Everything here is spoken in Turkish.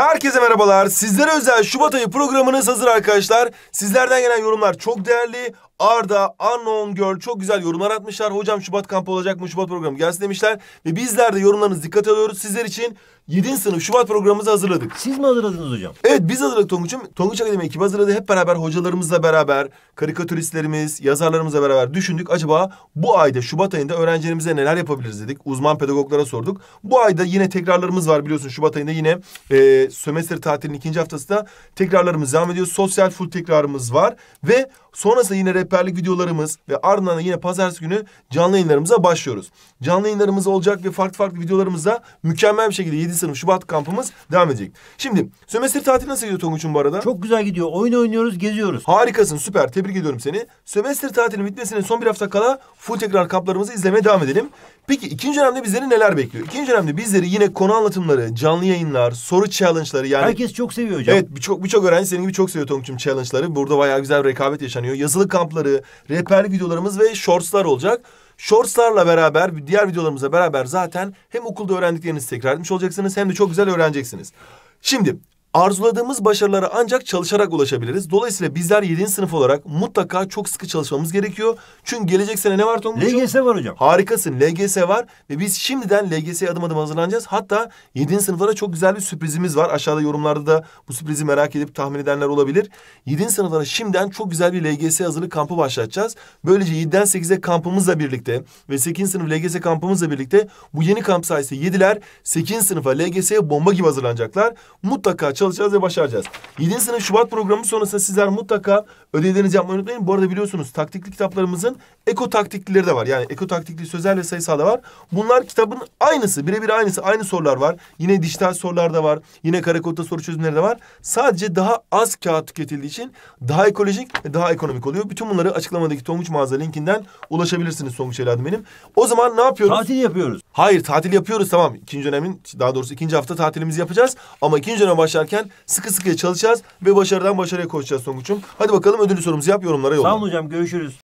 Herkese merhabalar. Sizlere özel Şubat ayı programınız hazır arkadaşlar. Sizlerden gelen yorumlar çok değerli. Arda, Unknown Girl çok güzel yorumlar atmışlar. Hocam Şubat kampı olacak mı? Şubat programı gelsin demişler. Ve bizler de yorumlarınızı dikkate alıyoruz. Sizler için 7. sınıf Şubat programımızı hazırladık. Siz mi hazırladınız hocam? Evet biz hazırladık Tonguç'um. Tonguç Akademi ekibi hazırladı. Hep beraber hocalarımızla beraber, karikatüristlerimiz, yazarlarımızla beraber düşündük. Acaba bu ayda Şubat ayında öğrencilerimize neler yapabiliriz dedik. Uzman pedagoglara sorduk. Bu ayda yine tekrarlarımız var biliyorsun. Şubat ayında yine sömestr tatilinin 2. haftasında tekrarlarımız devam ediyor. Sosyal full tekrarımız var. Ve sonrasında yine rehberlik videolarımız ve ardından da yine pazartesi günü canlı yayınlarımıza başlıyoruz. Canlı yayınlarımız olacak ve farklı farklı videolarımızda mükemmel bir şekilde 7. sınıf Şubat kampımız devam edecek. Şimdi sömestr tatili nasıl gidiyor Tonguç'um bu arada? Çok güzel gidiyor. Oyun oynuyoruz, geziyoruz. Harikasın, süper. Tebrik ediyorum seni. Sömestr tatilinin bitmesine son bir hafta kala full tekrar kamplarımızı izlemeye devam edelim. Peki ikinci dönemde bizleri neler bekliyor? İkinci dönemde bizleri yine konu anlatımları, canlı yayınlar, soru challenge'ları yani... Herkes çok seviyor hocam. Evet birçok öğrenci senin gibi çok seviyor Tonguç'um challenge'ları. Burada bayağı güzel rekabet yaşanıyor. Yazılı kampları, rehberlik videolarımız ve shortslar olacak. Shortslarla beraber, diğer videolarımızla beraber zaten hem okulda öğrendiklerinizi tekrar etmiş olacaksınız hem de çok güzel öğreneceksiniz. Şimdi... Arzuladığımız başarılara ancak çalışarak ulaşabiliriz. Dolayısıyla bizler 7. sınıf olarak mutlaka çok sıkı çalışmamız gerekiyor. Çünkü gelecek sene ne var Tonguç'um? LGS var hocam. Harikasın, LGS var ve biz şimdiden LGS'ye adım adım hazırlanacağız. Hatta 7. sınıflara çok güzel bir sürprizimiz var. Aşağıda yorumlarda da bu sürprizi merak edip tahmin edenler olabilir. 7. sınıflara şimdiden çok güzel bir LGS hazırlık kampı başlatacağız. Böylece 7'den 8'e kampımızla birlikte ve 8. sınıf LGS kampımızla birlikte bu yeni kamp sayesinde 7'ler 8. sınıfa LGS'ye bomba gibi hazırlanacaklar. Mutlaka çalışacağız ve başaracağız. 7. sınıf Şubat programı sonrasında sizler mutlaka ödevlerinizi yapmayı unutmayın. Bu arada biliyorsunuz taktikli kitaplarımızın eko taktiklileri de var. Yani eko taktikli sözel ve sayısal da var. Bunlar kitabın aynısı. Birebir aynısı. Aynı sorular var. Yine dijital sorular da var. Yine karekodda soru çözümleri de var. Sadece daha az kağıt tüketildiği için daha ekolojik ve daha ekonomik oluyor. Bütün bunları açıklamadaki Tonguç Mağaza linkinden ulaşabilirsiniz Tonguç evladım benim. O zaman ne yapıyoruz? Tatil yapıyoruz. Hayır tatil yapıyoruz tamam. İkinci dönemin daha doğrusu 2. hafta tatilimizi yapacağız. Ama 2. dönem başlarken sıkı sıkıya çalışacağız ve başarıdan başarıya koşacağız Tonguç'um. Hadi bakalım ödüllü sorumuzu yap, yorumlara yolla. Sağ olun hocam, görüşürüz.